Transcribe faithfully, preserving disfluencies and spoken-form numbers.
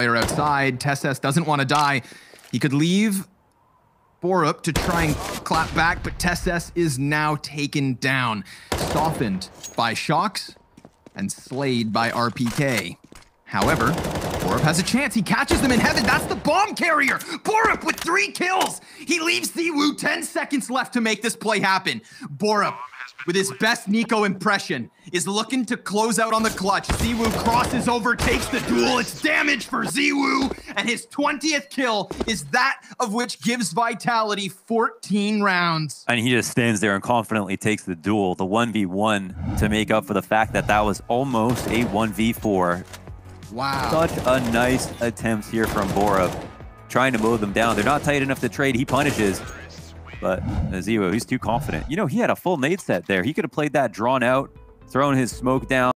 Player outside. TeSeS doesn't want to die. He could leave b zero R U P to try and clap back, but TeSeS is now taken down. Softened by Shox and slayed by R P K. However, b zero R U P has a chance. He catches them in heaven. That's the bomb carrier. b zero R U P with three kills. He leaves ZywOo ten seconds left to make this play happen. b zero R U P, with his best NiKo impression, is looking to close out on the clutch. ZywOo crosses over, takes the duel. It's damage for ZywOo, and his twentieth kill is that of which gives Vitality fourteen rounds. And he just stands there and confidently takes the duel, the one v one, to make up for the fact that that was almost a one v four. Wow. Such a nice attempt here from b zero R U P, trying to mow them down. They're not tight enough to trade. He punishes. But ZywOo, he's too confident. You know, he had a full nade set there. He could have played that drawn out, thrown his smoke down.